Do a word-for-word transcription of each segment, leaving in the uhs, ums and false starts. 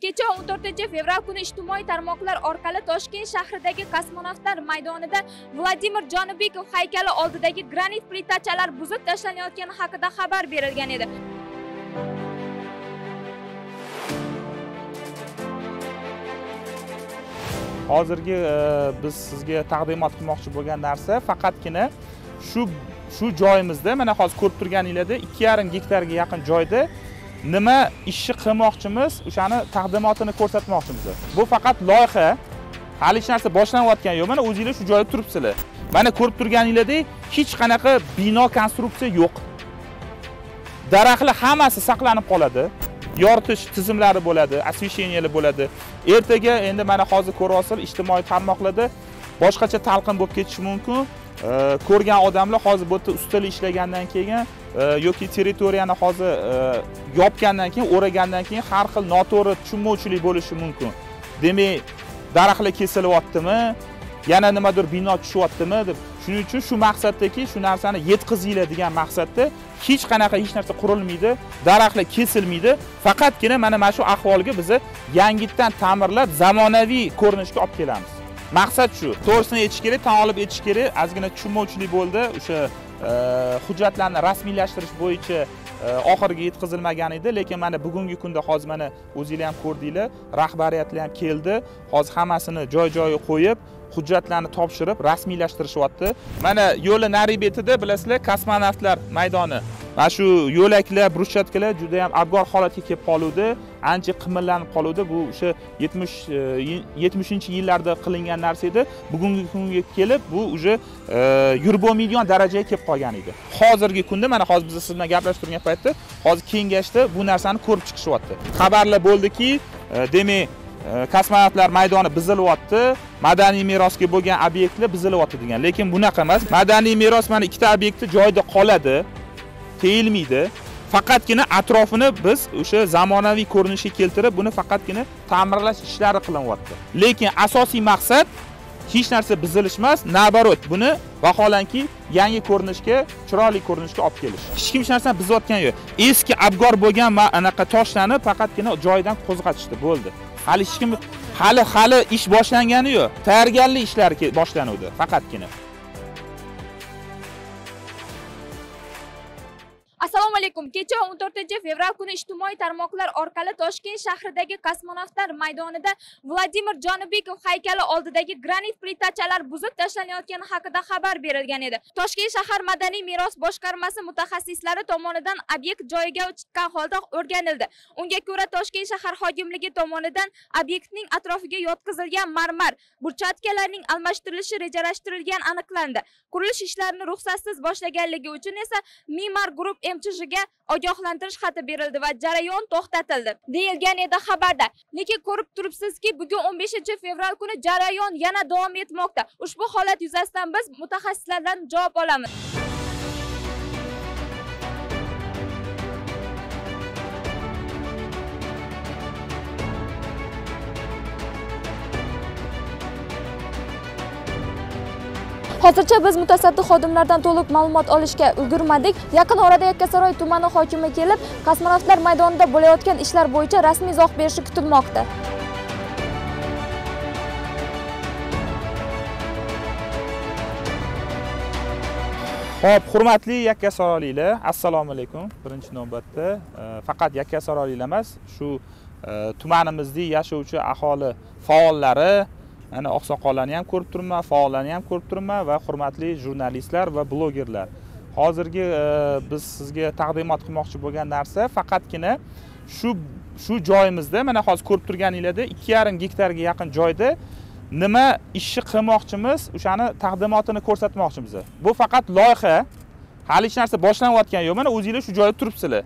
Kecha o'n to'rtinchi fevral kuni ijtimoiy tarmoqlar orqali Toshkent shahridagi Kosmonavtlar maydonida Vladimir Jonibekov haykali oldidagi granit plitachalar buzib tashlanayotgani haqida xabar berilgan edi. Hozirgi biz sizga taqdimot qilmoqchi bo'lgan narsa faqatgina shu shu joyimizda, mana hozir ko'rib turganingizda ikki yarim gektarga yaqin joyda nima ishni qilmoqchimiz, o'shani taqdimotini ko'rsatmoqchimiz. Bu faqat loyiha, hali hech narsa boshlanayotgani yo'q. Mana o'zingizlar shu joyda turibsizlar. Mana ko'rib turganingizdek, hech qanaqa bino konstruksiya yo'q. Daraxtlar hammasi saqlanib qoladi. Yoritish tizimlari bo'ladi, osvetleniyalar bo'ladi. Ertaga endi mana hozir ko'ryapsizlar, ijtimoiy tarmoqlarda boshqacha talqin bo'lib ketishi mumkin. Ko'rgan odamlar hozir bu yerda ustalar ishlagandan keyin yoki territoriyani hozir yopgandan keyin, o'ragandan keyin har xil noto'g'ri tushunmovchilik bo'lishi mumkin. Demak, daraxtlar kesilyaptimi, yana nimadir bino tushyaptimi deb. Shuning uchun shu maqsaddagi shu narsani yetkazinglar degan maqsadda hech qanaqa hech narsa qurilmaydi, daraxtlar kesilmaydi. Faqatgina mana mana shu ahvolga biz yangitdan ta'mirlab, zamonaviy ko'rinishga olib kelamiz. Maqsad shu. To'g'risini aytish kerak, tan olib aytish kerak. Azgina tushunmovchilik bo'ldi. O'sha hujjatlarni rasmiylashtirish bo'yicha oxirga yetkazilmagan edi, lekin mana bugungi kunda hozir mana o'zingizlar ham ko'rdinglar, rahbariyatlar ham keldi. Hozir hammasini joy-joyiga qo'yib, hujjatlarni topshirib, rasmiylashtirilyapti. Mana yo'li nari betida bilasizlar, Kosmonavtlar maydoni. Mana shu yo'laklar, bruschatkalar juda ham abgor holatga kelib qoluvdi. Ancha qimillanib qoluvdi. Bu o'sha yetmishinchi yillarda qilingan narsa edi. Bugungi kunga kelib bu o'sha yurib bo'lmaydigan darajaga kelib qolgan edi. Hozirgi kunda mana hozir biz siz bilan gaplashib turgan paytda hozir kengashda bu narsani ko'rib chiqishyapti. Xabarlar bo'ldiki, demak, Kosmonavtlar maydoni buzilyapti, madaniy merosga bo'lgan obyektlar buzilyapti degan. Lekin bunaqa emas. Madaniy meros mana ikkita obyekti joyida qoladi, teyilmaydi. Faqatgina atrofini biz o'sha zamonaviy ko'rinishga keltirib, buni faqatgina ta'mirlash ishlari qilinyapti. Lekin asosiy maqsad hech narsa buzilishmas, nabarot buni vaholanki yangi ko'rinishga, chiroyli ko'rinishga olib kelish. Hech kim hech narsani buzayotgani yo'q. Eski abgor bo'lgan anaqa toshlarni faqatgina joyidan qo'zg'atishdi, bo'ldi. Hali hech kim hali hali ish boshlangani yo'q. Tayyorgarlik ishlari boshlanuvdi faqatgina. Assalomu alaykum. Kecha o'n to'rtinchi fevral kuni ijtimoiy tarmoqlar orqali Toshkent shahridagi Kosmonavtlar maydonida Vladimir Jonibekov haykali oldidagi granit plitachalar buzib tashlanayotgani haqida xabar berilgan edi. Toshkent shahar madaniy meros boshqarmasi mutaxassislari tomonidan obyekt joyiga chiqqan holda o'rganildi. Unga ko'ra, Toshkent shahar hokimligi tomonidan obyektning atrofiga yotqizilgan marmar burchatkalarning almashtirilishi rejalashtirilgan aniqlandi. Qurilish ishlarini ruxsatsiz boshlaganligi uchun esa Mimar Group M Ch Jga ogohlantirish xati berildi va jarayon to'xtatildi deyilgan edi xabarda. Lekin ko'rib turibsizki, bugun o'n beshinchi fevral kuni jarayon yana davom etmoqda. Ushbu holat yuzasidan biz mutaxassislardan javob olamiz. Hozircha biz mutasaddi xodimlardan to'liq ma'lumot olishga ulgurmadik. Yaqin orada Yakkasaroy tumani hokimi kelib, Kosmonavtlar maydonida bo'layotgan ishlar bo'yicha rasmiy izoh berishi kutilmoqda. Xo'p, hurmatli Yakkasaroyliklar, assalomu alaykum. Birinchi navbatda faqat Yakkasaroyliklar emas, shu tumanimizda yashovchi aholi faollari, ana oqsoqollarni ham ko'rib turman, faollarni ham ko'rib turman va hurmatli jurnalistlar va blogerlar. Hozirgi biz sizga taqdimot qilmoqchi bo'lgan narsa faqatgina shu shu joyimizda, mana hozir ko'rib turganingizdek, ikki yarim gektarga yaqin joyda nima ishni qilmoqchimiz, o'shani taqdimotini ko'rsatmoqchimiz. Bu faqat loyiha, hali hech narsa boshlanayotgani yo'q. Mana o'zingizlar shu joyda turibsizlar.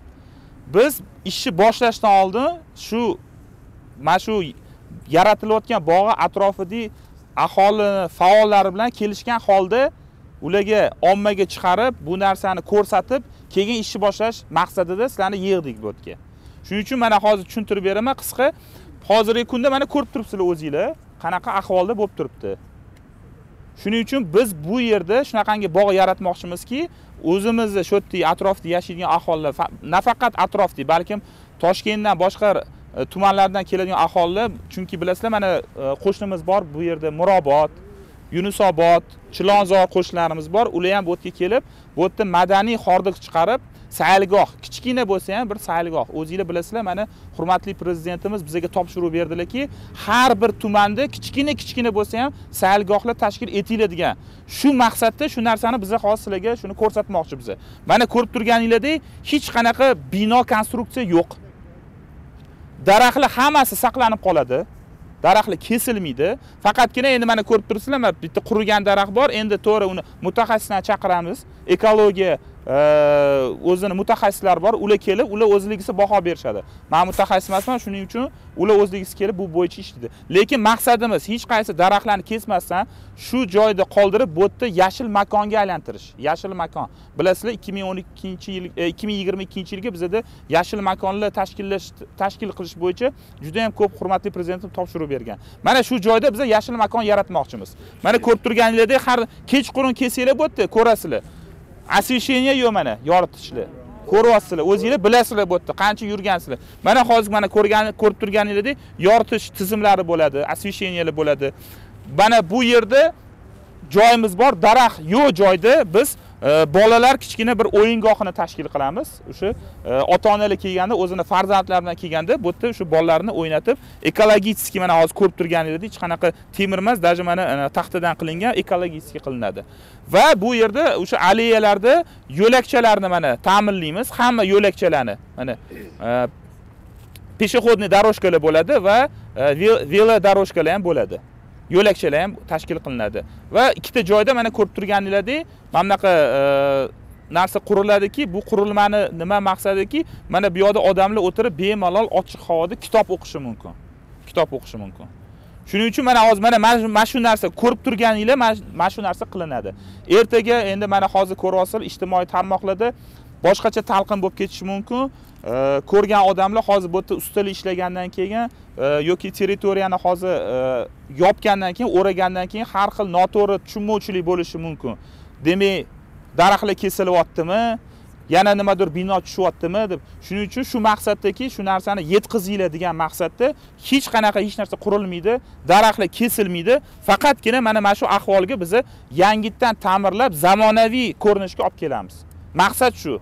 Biz ishni boshlashdan oldin shu mana shu yaratilayotgan bog'i atrofidagi aholi faollari bilan kelishgan holda ularga ommaga chiqarib, bu narsani ko'rsatib, keyin ishni boshlash maqsadida sizlarni yig'dik bu yerga. Shuning uchun mana hozir tushuntirib beraman qisqa. Hozirgi kunda mana ko'rib turibsizlar o'zingizlar, qanaqa ahvolda bo'lib turibdi. Shuning uchun biz bu yerda shunaqangi bog' yaratmoqchimizki, o'zimizni shu yerdagi atrofda yashaydigan aholilar, nafaqat atrofda, balkim Toshkentdan boshqa tumanlardan keladigan aholi, chunki bilasizlar mana qo'shnimiz bor bu yerda Murobot, Yunusobod, Chilonzor qo'shnilarimiz bor. Ular ham bu yerga kelib, bu yerda madaniy hordiq chiqarib, saylgoh, kichkina bo'lsa ham bir saylgoh. O'zingizlar bilasizlar, mana hurmatli prezidentimiz bizga topshirib berdilarki, har bir tumanda kichkina-kichkina bo'lsa ham saylgohlar tashkil etiladigan. Shu maqsadda shu narsani biz hozir sizlarga shuni ko'rsatmoqchi biz. Mana ko'rib turganingizdek, hech qanaqa bino konstruksiya yo'q. Daraxtlar hammasi saqlanib qoladi. Daraxtlar kesilmaydi. Faqatgina endi mana ko'rib turibsizlar, mana bitta qurigan daraxt bor. Endi to'g'ri uni mutaxassisni chaqiramiz. Ekologiya o'zini mutaxassislar bor. Ular kelib, ular o'zligisi baho berishadi. Men mutaxassis emasman, shuning uchun ular o'zligisi kelib bu bo'yicha ishlaydi. Lekin maqsadimiz hech qaysi daraxtlarni kesmasdan shu joyda qoldirib, bu yerda yashil makonga aylantirish. Yashil makon. Bilasizlar, ikki ming o'n ikkinchi yil ikki ming yigirma ikkinchi yilga bizda yashil makonlar tashkillash tashkil qilish bo'yicha juda ham ko'p hurmatli prezidentim topshirib bergan. Mana shu joyda biz yashil makon yaratmoqchimiz. Mana ko'rib turganingizdek, har kechqurun kelsanglar bu yerda ko'rasizlar. Asvesheniya yo'q mana, yoritishlar. Ko'ryapsizlar, o'zingizlar bilasizlar bu yerda qancha yurgansizlar. Mana hozir mana ko'rgan, ko'rib turganingizdek, yoritish tizimlari bo'ladi, asvesheniyalar bo'ladi. Mana bu yerda joyimiz bor, daraxt yo'q joyda biz e, bolalar kichkina bir o'yingohini tashkil qilamiz. O'sha e, ota-onalar kelganda, o'zini farzandlari bilan kelganda, bu yerda o'sha bolalarni o'ynatib, ekologiyatsiz mana hozir ko'rib turganingizdek, hech qanaqa temir emas, даже mana taxtadan qilingan ekologiyatsiz qilinadi. Va bu yerda o'sha aleyalarda yo'lakchalarni mana ta'minlaymiz. Hamma yo'lakchalarni mana e, peshehodniy daroshkalar bo'ladi va velodorojkalar ham bo'ladi. Yo'lakchalar ham tashkil qilinadi. Va ikkita joyda mana ko'rib turganingizdek, mana bunaqa e, narsa quriladiki, bu qurilmani nima maqsadiki, mana bu yerda odamlar o'tirib bemalol ochiq havoda kitob o'qishi mumkin. Kitob o'qishi mumkin. Shuning uchun mana hozir mana mana shu narsa ko'rib turganinglar mana shu narsa qilinadi. Ertaga endi mana hozir ko'ryapsizlar, ijtimoiy tarmoqlarda boshqacha talqin bo'lib ketishi mumkin. Ko'rgan odamlar hozir bu yerda ustalar ishlagandan keyin yoki territoriyani hozir yopgandan keyin, o'ragandan keyin har xil noto'g'ri tushunmovchilik bo'lishi mumkin. Demak, daraxtlar kesilyaptimi, yana nimadir bino tushyaptimi deb. Shuning uchun shu maqsaddagi shu narsani yetkazinglar degan maqsadda hech qanaqa hech narsa qurilmaydi, daraxtlar kesilmaydi. Faqatgina mana mana shu ahvolga biz yangitdan ta'mirlab, zamonaviy ko'rinishga olib kelamiz. Maqsad shu.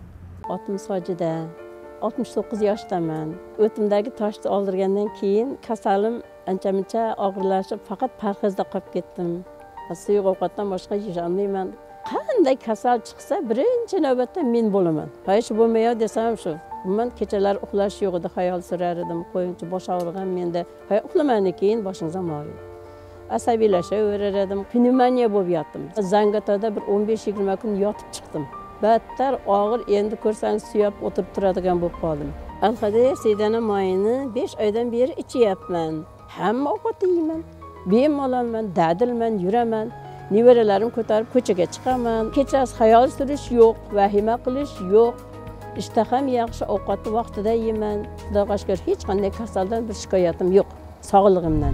oltmish foyda, oltmish to'qqiz yoshdaman. O'timdagi toshni oldirgandan keyin kasalim ancha-muncha og'irlashib, faqat parhezda qolib ketdim. Suyuq ovqatdan boshqa yeya olmayman. Qanday kasal chiqsa, birinchi navbatda men bo'laman. Hech bo'lmay desam shu. Men kechalar uxlash yo'q edi, xayol surar edim. Qo'yinchi bosh og'rig'im menda. Hay uxlamandan keyin boshim zamog'i. Asabiylashaverar edim. Pnevmoniya bo'lib yotdim. Zangotada bir o'n besh yigirma kun yotib chiqdim. Battar og'ir, endi ko'rsangiz suyab o'tirib turadigan bo'lib qoldim. Alxadir Saydana moyini besh oydan beri ichyapman. Hamma ovqatni yeyman. Bemalolman, dadilman, yuraman. Nevaralarim ko'tarib ko'chaga chiqaman. Kechasi xayol surish yo'q, vahima qilish yo'q. Ishtaham yaxshi, ovqatni vaqtida yeyman. Xudoga shukr, hech qanday kasaldan bir shikoyatim yo'q. Sog'lig'imdan.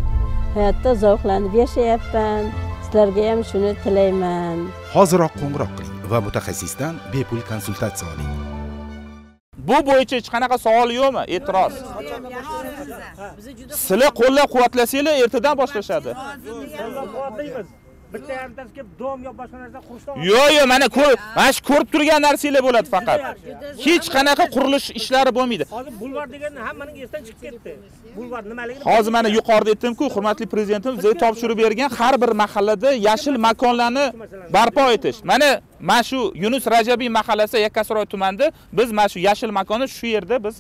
Hayotda zavqlanib yashayapman. Sizlarga ham shuni tilayman. Hoziroq qo'ng'iroq qiling va mutaxassisdan bepul konsultatsiya oling. Bu bo'yicha hech qanaqa savol yo'qmi? E'tiroz. Sizlar qo'llab-quvvatlasanglar, ertadan boshlashadi. Bitta yarimtasi kelib dom yo boshqa narsa qurishdan. Yo'q, yo'q, mana ko'p, mana shu ko'rib turgan narsalar bo'ladi faqat. Hech qanaqa qurilish ishlari bo'lmaydi. Hozir bulvar deganni hammaning esidan chiqib ketdi. Bulvar nimaligini. Hozir mana yuqorida aytdim-ku, hurmatli prezidentimiz bizga topshirib bergan har bir mahallada yashil makonlarni barpo etish. Mana mana shu Yunus Rajabiy mahallasi Yakkasaroy tumanida biz mana shu yashil makonni shu yerda biz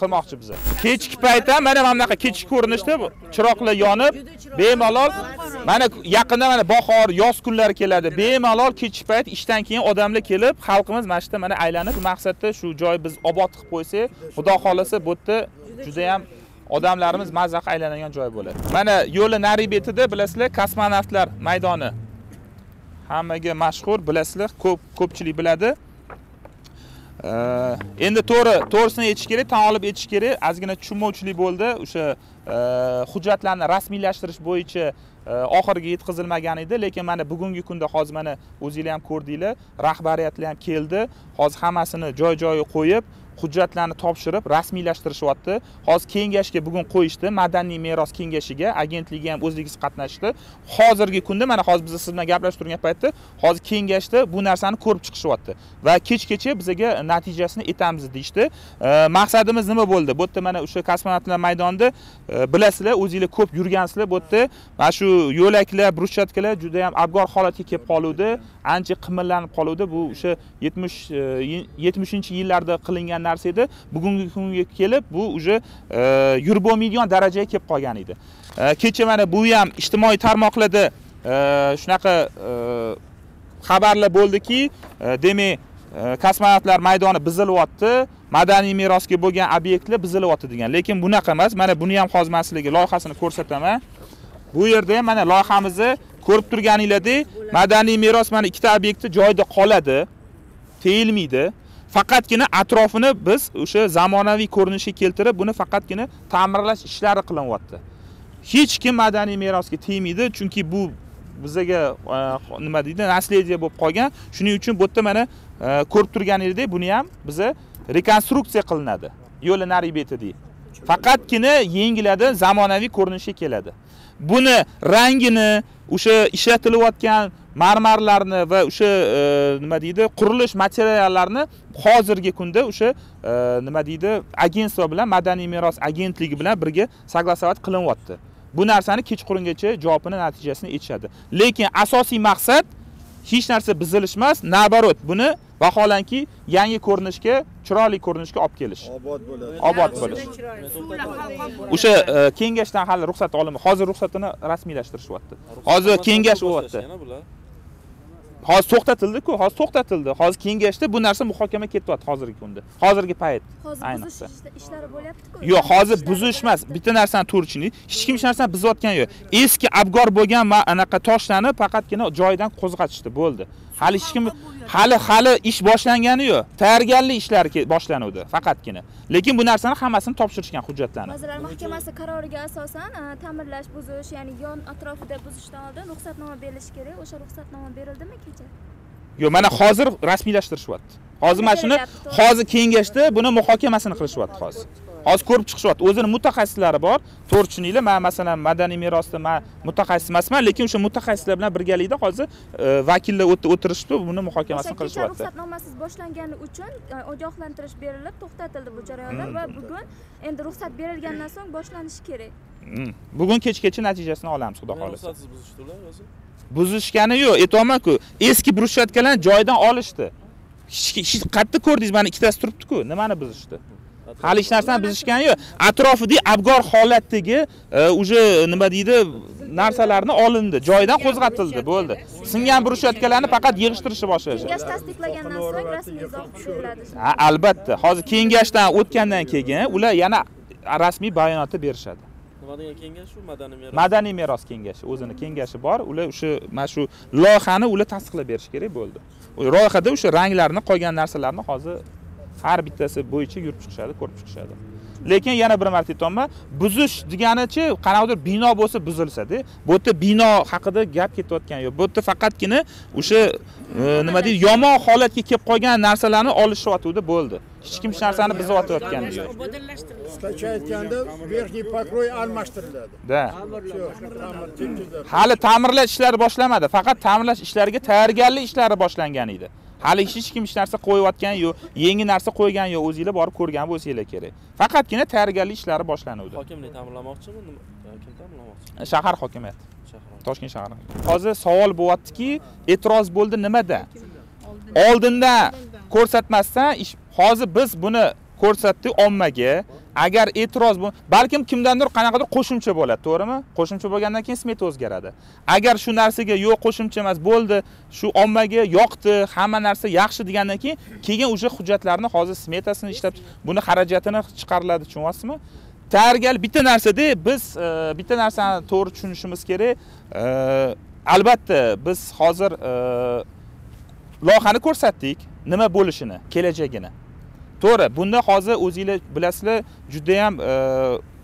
qilmoqchi biz. Kechki paytda mana mana bunaqa kechki ko'rinishda chiroqlar yonib, bemalol mana yaqinda mana bahor, yoz kunlari keladi. Bemalol kechki payt ishdan keyin odamlar kelib, xalqimiz mana shda mana aylanib, maqsadda shu joy biz obod qilib qo'ysak, xudo xolasa bu yerda juda ham odamlarimiz mazza aylanadigan joy bo'ladi. Mana yo'li nari betida bilasizlar, Kosmonavtlar maydoni. Hammaga mashhur, bilasizlar, ko'p ko'pchilik biladi. Endi to'g'ri, to'g'risini aytish kerak, tan olib aytish kerak, ozgina tushunmovchilik bo'ldi. O'sha hujjatlarni rasmiylashtirish bo'yicha oxirga yetkazilmagan edi, lekin mana bugungi kunda hozir mana o'zingizlar ham ko'rdinglar, rahbariyatlar ham keldi. Hozir hammasini joy-joyiga qo'yib, hujjatlarni topshirib, rasmiylashtirishyapti. Hozir kengashga bugun qo'yishdi, madaniy meros kengashiga, agentligi ham o'zligiz qatnashdi. Hozirgi kunda mana hozir biz siz bilan gaplashib turgan paytda, hozir kengashda bu narsani ko'rib chiqishyapti va kech-kecha bizga natijasini aytamiz deydi. Maqsadimiz nima bo'ldi? Bu yerda mana o'sha kosmonavtlar maydonida bilasizlar, o'zingizlar ko'p yurgansizlar, bu yerda mana shu yo'laklar, brushatkalar juda ham abgor holatga kelib qoluvdi, ancha qimillanib qoluvdi. Bu o'sha yetmishinchi yillarda qilingan narsa edi. Bugungi kunga kelib bu uje yurib bo'lmaydigan darajaga kelib qolgan edi. Kecha mana bu ham ijtimoiy tarmoqlarda shunaqa xabarlar bo'ldiki, demak, kosmonavtlar maydoni buzilyapti, madaniy merosga bo'lgan obyektlar buzilyapti degan. Lekin bunaqa emas. Mana buni ham hozir men sizlarga loyihasini ko'rsataman. Bu yerda ham mana loyihamizni ko'rib turganinglardek, madaniy meros mana ikkita obyektni joyida qoladi, teyilmaydi. Faqatgina atrofini biz o'sha zamonaviy ko'rinishga keltirib, buni faqatgina ta'mirlash ishlari qilinyapti. Hech kim madaniy merosga tegmaydi, chunki bu bizga nima deydi, naslediya bo'lib qolgan. Shuning uchun bu yerda mana ko'rib turganingizdek, buni ham biza rekonstruksiya qilinadi. Yo'li nari betida. Faqatgina yengiladi, zamonaviy ko'rinishga keladi. Buni rangini, o'sha ishlatilayotgan marmarlarni va o'sha nima deydi, qurilish materiallarini hozirgi kunda o'sha nima deydi, agentlik bilan, madaniy meros agentligi bilan birga saglasovat qilinyapti. Bu narsani kechqurungacha javobini, natijasini aytishadi. Lekin asosiy maqsad hech narsa buzilish emas, nabarot buni vaholanki yangi ko'rinishga, chiroyli ko'rinishga olib kelish. Obod bo'lish. Obod bo'lish. O'sha kengashdan hali ruxsat olinmadi. Hozir ruxsatini rasmiylashtirilyapti. Hozir kengash o'yapti. Hozir to'xtatildi-ku, hozir to'xtatildi. Hozir kengashda bu narsa muhokama ketyapti hozirgi kunda. Hozirgi payt. Ayniqsa. Ishlari bo'lyapti-ku. Yo'q, hozir buzish emas, bitta narsani to'g'richini, hech kim hech narsani buzayotgan yo'q. Eski abgor bo'lgan anaqa toshlarni faqatgina joyidan qo'zg'atishdi, bo'ldi. Hali hech kim hali hali ish boshlangani yo'q. Tayyorgarlik ishlari boshlanuvdi faqatgina. Lekin bu narsani hammasini topshirishgan hujjatlarni. Vazirlar Mahkamasi qaroriga asosan ta'mirlash, buzish, ya'ni yon atrofida buzishdan oldin ruxsatnoma berilishi kerak. O'sha ruxsatnoma berildimi kecha? Yo'q, mana hozir rasmiylashtirishyapti. Hozir mana shuni hozir kengashda buni muhokamasini qilishyapti hozir. Hozir ko'rib chiqishyapti. O'zini mutaxassislari bor. To'g'richiliklar, men masalan madaniy merosda men mutaxassis emasman, lekin o'sha mutaxassislar bilan birgalikda hozir vakillar o'tirishdi, buni muhokamasini qilishyapti. Ruxsatnomasiz boshlangani uchun ogohlantirish berilib, to'xtatildi bu jarayonlar va bugun endi ruxsat berilgandan so'ng boshlanishi kerak. Bugun kech-kecha natijasini olamiz, xudo xolasa. Ruxsatsiz buzishdilar hozir? Buzishgani yo'q, aytolmayman-ku. Eski brushatkalarni joyidan olishdi. Hech qattiq ko'rdingiz, mana ikkitasi turibdi-ku, nimani buzishdi? Hali hech narsani buzishgan yo'q. Atrofidagi abgor holatdagi o'sha nima deydi, narsalarni olindi, joyidan qo'zg'atildi, bo'ldi. Singan burushatkalarni faqat yig'ishtirishni boshlashdi. Kengash tasdiqlagandan so'ng rasmiy izoh tushiriladi. Ha, albatta. Hozir kengashdan o'tgandan keyin ular yana rasmiy bayonotni berishadi. Nima degan kengash u? Madaniy meros. Madaniy meros kengashi, o'zini kengashi bor. Ular o'sha mana shu loyihani ular tasdiqlab berish kerak bo'ldi. Loyihada o'sha ranglarni, qolgan narsalarni hozir har bittasi bo'yicha yurib chiqishadi, ko'rib chiqishadi. Lekin yana bir marta aytaman, buzish deganicha qanaqadir bino bo'lsa buzilsa-da, bu yerda bino haqida gap ketayotgani yo'q. Bu yerda faqatgina o'sha nima deydi, yomon holatga kelib qolgan narsalarni olishyotuvdi, bo'ldi. Hech kim hech narsani buzayotayotgani yo'q. Qisqacha aytganda, verxniy pokroy almashtiriladi. Da. Hali ta'mirlash ishlari boshlanmadi, faqat ta'mirlash ishlariga tayyorgarlik ishlari boshlangan edi. Hali hech kim hech narsa qo'yayotgan yo'q, yangi narsa qo'ygan yo'q, o'zingizlar borib ko'rgan bo'lsangizlar kerak. Faqatgina tayyorgarlik ishlari boshlanuvdi. Hokimlik ta'minlamoqchimi? Kim ta'minlamoqchi? Shahar hokimiyati. Toshkent shahar. Hozir savol bo'lyaptiki, e'tiroz bo'ldi nimada? Oldindan ko'rsatmasdan, hozir biz buni ko'rsatdik ommaga. Agar e'tiroz bu, balkim kimdandir qanaqadir qo'shimcha bo'ladi, to'g'rimi? Qo'shimcha bo'lgandan keyin smet o'zgaradi. Agar shu narsaga yo'q, qo'shimcha emas, bo'ldi, shu ommaga yoqdi, hamma narsa yaxshi degandan keyin keyin o'sha hujjatlarni hozir smetasini ishlab, buni xarajatini chiqariladi, tushunyapsizmi? Tayyorgar bitta narsada biz bitta narsani to'g'ri tushunishimiz kerak. Albatta, biz hozir loyihani ko'rsatdik, nima bo'lishini, kelajagini. To'g'ri, bunda hozir o'zingizlar bilasizlar, juda ham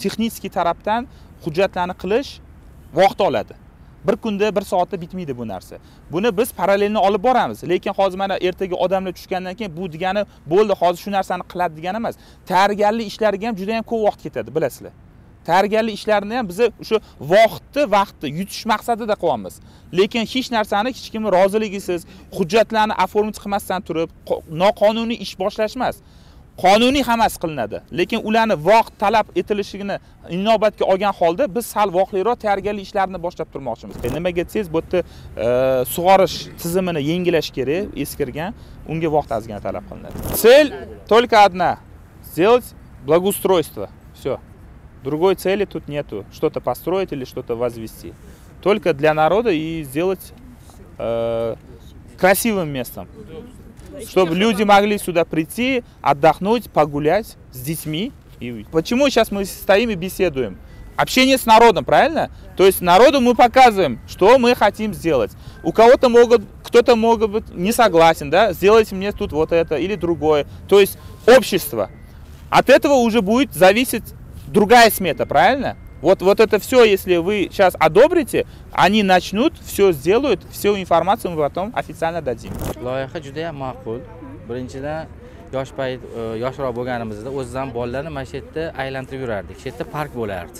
texnik tarafdan hujjatlarni qilish vaqt oladi. bir kunda bir soatda bitmaydi bu narsa. Buni biz paralelini olib boramiz. Lekin hozir mana ertaga odamlar tushgandan keyin bu degani bo'ldi, hozir shu narsani qiladi degan emas. Tayyorgarlik ishlariga ham juda ham ko'p vaqt ketadi, bilasizlar. Tayyorgarlik ishlarini ham biz o'sha vaqtni, vaqtni yutish maqsadida qilyapmiz. Lekin hech narsani hech kimning roziligisiz, hujjatlarni aformit qilmasdan turib, noqonuniy ish boshlash emas. Qonuniy hammasi qilinadi. Lekin ularni vaqt talab etilishini inobatga olgan holda biz sal vaqtliroq tayyorgarlik ishlarini boshlab turmoqchimiz. Nimaga desangiz, bu yerda sug'orish tizimini yengilash kerak, eskirgan, unga vaqt ozgina talab qilinadi. Цель только одна сделать благоустройство. Всё. Другой цели тут нету, что-то построить или что-то возвести. Только для народа и сделать э, красивым местом, чтобы люди могли сюда прийти, отдохнуть, погулять с детьми. И почему сейчас мы стоим и беседуем? Общение с народом, правильно? Да. То есть народу мы показываем, что мы хотим сделать. У кого-то могут, кто-то может быть не согласен, да, сделайте мне тут вот это или другое. То есть общество. От этого уже будет зависеть другая смета, правильно? Вот, вот это все, если вы сейчас одобрите, они начнут, все сделают, всю информацию мы потом официально дадим. Loyiha juda ham ma'qul. Birinchidan yosh payt, yoshroq bo'lganimizda o'zimizdan bolalarni mana shu yerda aylantirib yurardik. Shu yerda park bo'lardi.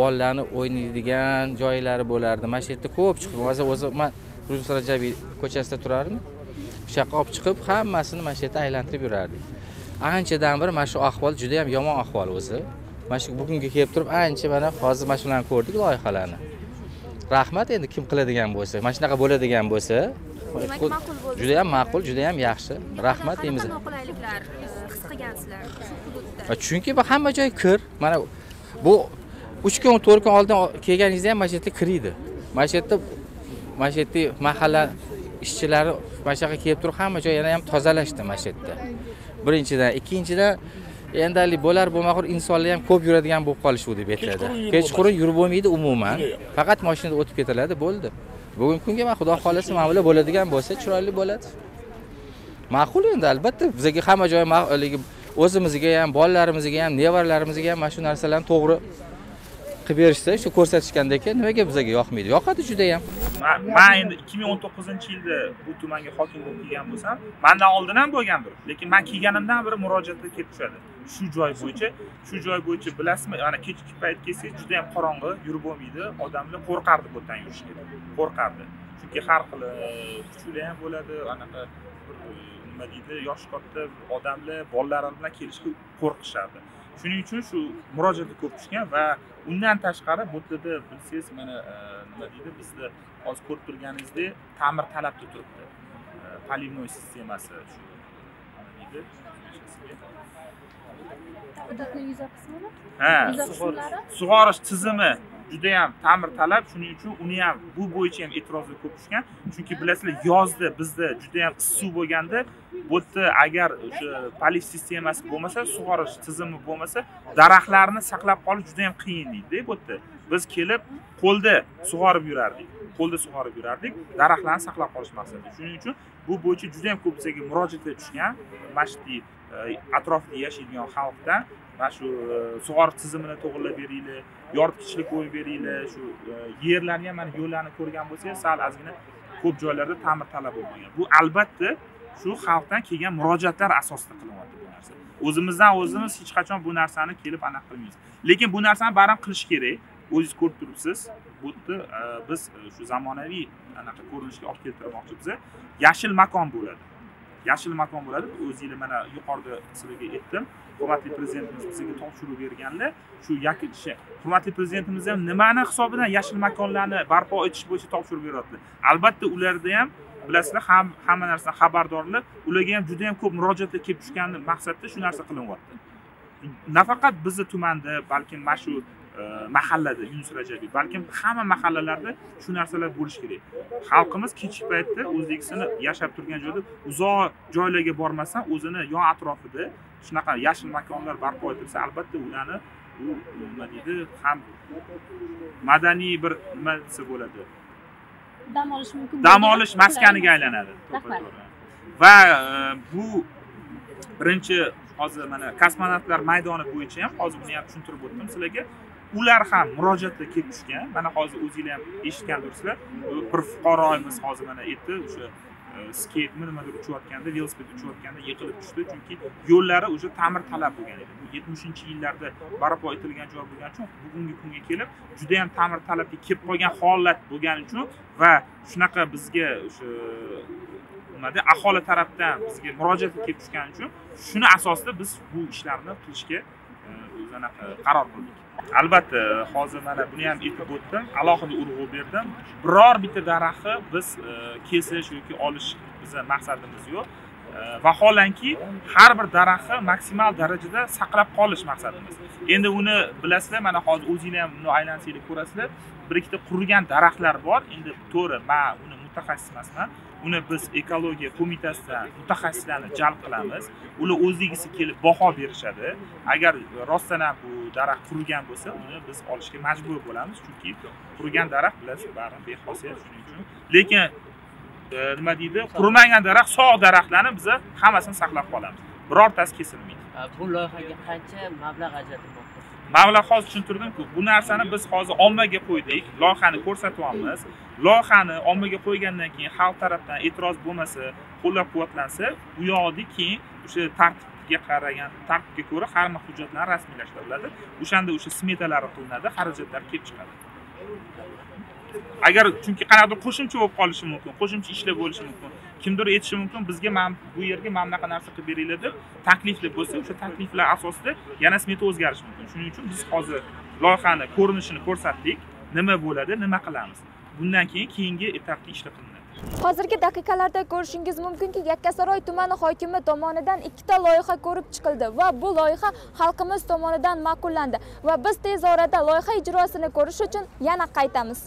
Bolalarni o'ynaydigan joylari bo'lardi. Mana shu yerda ko'p chiqib, hozir o'zim men Rus Rajabiy ko'chasida turardim. O'sha yerga olib chiqib, hammasini mana shu yerda aylantirib yurardik. Anchadan bir mana shu ahvol juda ham yomon ahvol o'zi. Mana shu bugunga kelib turib ancha mana hozir mana shularni ko'rdik, loyihalarni. Rahmat, endi kim qiladigan bo'lsa, mana shunaqa bo'ladigan bo'lsa, juda ham ma'qul, juda ham yaxshi. Rahmat deymiz. Noqulayliklar his qilgansizlar shu hududda. Chunki bu hamma joy kir. Mana bu uch kun to'rt kun oldin kelganingizda ham mana shu yerga kirdi. Mana shu yerda mana shu yerda mahalla ishchilari mana shu yerga kelib turib hamma joy yana ham tozalashdi mana shu yerda. Birinchidan, ikkinchidan Endali bo'lar bo'lmag'ur insonlar ham ko'p yuradigan bo'lib qolishi deb aytiladi. Kechqurun yurib bo'lmaydi umuman. Faqat mashinada o'tib ketiladi, bo'ldi. Bugungi kunga men xudo xolasi ma'mula bo'ladigan bo'lsa, chiroyli bo'ladi. Ma'qul endi albatta bizga hamma joy ma'qulligi o'zimizga ham, bolalarimizga ham, nevaralarimizga ham mana shu narsalarni to'g'ri qilib berishsa, shu ko'rsatishgandek, nimaga bizga yoqmaydi? Yoqadi juda ham. Men endi ikki ming o'n to'qqizinchi yilda bu tumanga hokim bo'lib kelgan bo'lsam, mendan oldin ham bo'lgandir. Lekin men kelganimdan beri murojaatlar kelib tushadi. Shu joy bo'yicha, shu joy bo'yicha bilasizmi, ana kechki payt kelsangiz juda ham qorong'i, yurib bo'lmaydi, odamlar qo'rqardi bundan yurishga. Qo'rqardi. Chunki har xil kuchlar ham bo'ladi, anaqa nima deydi, yosh katta odamlar, bolalar bilan kelishga qo'rqishardi. Shuning uchun shu murojaat ko'p tushgan va undan tashqari bu yerda bilsangiz mana nima deydi, bizda hozir ko'rib turganingizdek, ta'mir talabda turibdi. Polimnoy sistemasi shu nima deydi? Ha, sug'orish tizimi juda ham ta'mir talab, shuning uchun uni ham bu bo'yicha ham e'tirozlar ko'p tushgan. Chunki bilasizlar, yozda bizda juda ham issiq bo'lganda, bu yerda agar o'sha polif sistemasi bo'lmasa, sug'orish tizimi bo'lmasa, daraxtlarni saqlab qolish juda ham qiyin edi bu yerda. Biz kelib qo'lda sug'orib yurardik. Qo'lda sug'orib yurardik, daraxtlarni saqlab qolish maqsadida. Shuning uchun bu bo'yicha juda ham ko'pchilik murojaatlar tushgan. Mashti atrofda yashaydigan xalqdan mana shu sug'orish tizimini to'g'rilab beringlar, yoritgichlik qo'yib beringlar, shu yerlarni ham mana yo'llarni ko'rgan bo'lsangiz, sal ozgina ko'p joylarda ta'mir talab bo'lgan. Bu albatta shu xalqdan kelgan murojaatlar asosida qilinadi bu narsa. O'zimizdan o'zimiz hech qachon bu narsani kelib aniq qilmaymiz. Lekin bu narsani baribir qilish kerak. O'zingiz ko'rib turibsiz, bu yerda biz shu zamonaviy anaqa ko'rinishga olib keltirmoqchimiz. Yashil makon bo'ladi. Yashil makon bo'ladi. O'zingizlar mana yuqorida sizlarga aytdim, hurmatli prezidentimiz bizga topshirib berganlar, shu yakkashi. Hurmatli prezidentimiz ham nimani hisobidan yashil makonlarni barpo etish bo'yicha topshirib beradi. Albatta ularda ham bilasizlar, ham hamma narsadan xabardorlar, ularga ham juda ham ko'p murojaatlar kelib tushganini maqsadda shu narsa qilinyapti. Nafaqat bizni tumanda, balki mana shu mahallada Yunus Rajabiy, balki hamma mahallalarda shu narsalar bo'lish kerak. Xalqimiz kechki paytda o'zligini yashab turgan joyda uzoq joylarga bormasdan o'zini yon atrofida shunaqa yashil makonlar barpo etilsa, albatta ularni u nima deydi, ham madaniy bir nima desa bo'ladi, dam olish mumkin, dam olish maskaniga aylanadi. Va bu birinchi hozir mana Kosmonavtlar maydoni bo'yicha ham hozir buni ham tushuntirib o'tdim sizlarga. ular ham murojaatda kelib tushgan. Mana hozir o'zingizlar ham eshitgandirsizlar. Bir fuqaroimiz hozir mana aytdi, o'sha skatemi nimadir uchayotganda, velosiped uchayotganda yiqilib tushdi, chunki yo'llari o'sha ta'mir talab bo'lgan edi. Bu yetmishinchi yillarda barpo etilgan joy bo'lgani uchun bugungi kunga kelib juda ham ta'mir talabga kelib qolgan holat bo'lgani uchun va shunaqa bizga o'sha nimada aholi tarafdan bizga murojaat kelib tushgani uchun shuni asosida biz bu ishlarni qilishga o'zana qaror qildik. Albatta hozir mana buni ham aytib o'tdim, alohida urg'u berdim. Biror bitta daraxtni biz kesish yoki olish bizning maqsadimiz yo'q. Vaholanki har bir daraxtni maksimal darajada saqlab qolish maqsadimiz. Endi uni bilasizlar, mana hozir o'zingizlar ham buni aylansanglar ko'rasizlar, bir ikkita qurigan daraxtlar bor. Endi to'g'ri, men uni mutaxassis emasman. Uni biz ekologiya qo'mitasidan mutaxassislarni jalb qilamiz. Ular o'zligisi kelib baho berishadi. Agar rostdan ham bu daraxt qurigan bo'lsa, uni biz olishga majbur bo'lamiz, chunki qurigan daraxt bilasiz, bari bexosiyat, shuning uchun. Lekin nima deydi? Qurimagan daraxt, sog' daraxtlarni biz hammasini saqlab qolamiz. Birortasi kesilmaydi. Bu loyihaga qancha mablag' ajratilmoqda? Mablag' hozir tushuntirdim-ku. Bu narsani biz hozir ommaga qo'ydik, loyihani ko'rsatyapmiz. Loyihani ommaga qo'ygandan keyin xalq tarafdan e'tiroz bo'lmasa, qo'llab-quvvatlansa, u yoqda keyin o'sha tartibga qaragan, tartibga ko'ra har bir hujjatlar rasmiylashtiriladi. O'shanda o'sha smetalari qilinadi, xarajatlar kelib chiqadi. Agar chunki qanaqadir qo'shimcha bo'lib qolishi mumkin, qo'shimcha ishlar bo'lishi mumkin. Kimdir aytishi mumkin, bizga mana bu yerga mana bunaqa narsa qilib beringlar deb takliflar bo'lsa, o'sha takliflar asosida yana smeta o'zgarishi mumkin. Shuning uchun biz hozir loyihani ko'rinishini ko'rsatdik, nima bo'ladi, nima qilamiz. Bundan keyin keyingi etapda ishlar qilinadi. Hozirgi daqiqalarda ko'rishingiz mumkinki, Yakkasaroy tumani hokimi tomonidan ikkita loyiha ko'rib chiqildi va bu loyiha xalqimiz tomonidan ma'qullandi va biz tez orada loyiha ijrosini ko'rish uchun yana qaytamiz.